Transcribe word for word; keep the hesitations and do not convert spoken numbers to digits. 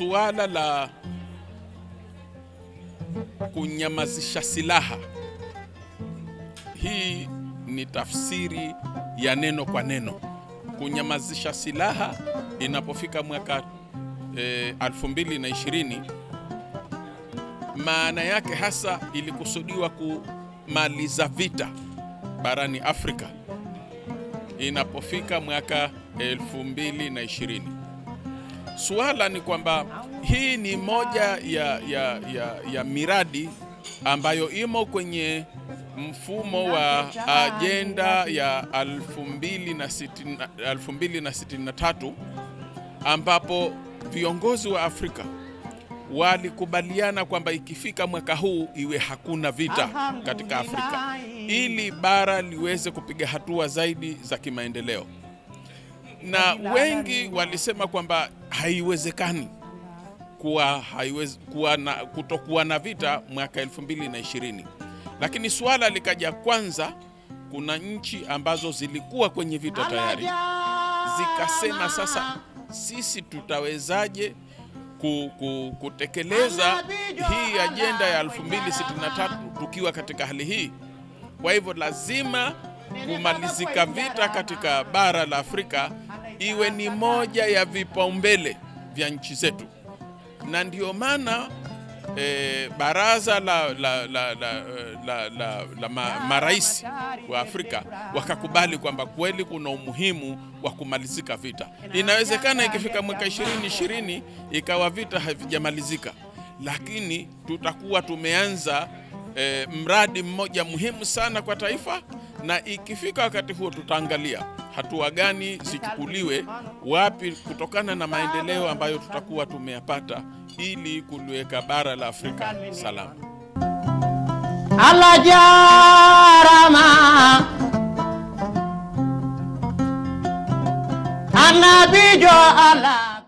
suala la kunyamazisha silaha, hii ni tafsiri ya neno kwa neno. Kunyamazisha silaha inapofika mwaka e, elfu mbili na ishirini, maana yake hasa ilikusudiwa kumaliza vita barani Afrika inapofika mwaka elfu mbili na ishirini. Suala ni kwamba hii ni moja ya, ya, ya, ya miradi ambayo imo kwenye mfumo wa agenda ya elfu mbili na sitini na tatu, ambapo viongozi wa Afrika walikubaliana kwamba ikifika mwaka huu iwe hakuna vita katika Afrika, ili bara liweze kupiga hatua zaidi za kimaendeleo. Na wengi walisema kwamba haiwezekani kuwa haiwezi kuwa na kutokuwa na vita mwaka elfu mbili na ishirini. Lakini swala likaja kwanza, kuna nchi ambazo zilikuwa kwenye vita tayari zikasema, sasa sisi tutawezaje kutekeleza hii agenda ya elfu mbili sitini na tatu tukiwa katika hali hii? Kwa hivyo lazima kumalizika vita katika bara la Afrika iwe ni moja ya vipaumbele vya nchi zetu. Na ndio maana e, baraza la, la, la, la, la, la, la ma, marais wa Afrika wakakubali kwamba kweli kuna umuhimu wa kumalizika vita. Inawezekana ikifika mwaka ishirini ishirini ikawa vita havijamalizika, lakini tutakuwa tumeanza e, mradi mmoja muhimu sana kwa taifa, na ikifika wakati huo tutaangalia hatua gani zichukuliwe wapi kutokana na maendeleo ambayo tutakuwa tumeyapata ili kuliweka bara la Afrika salama. Alajarama Anabijo ala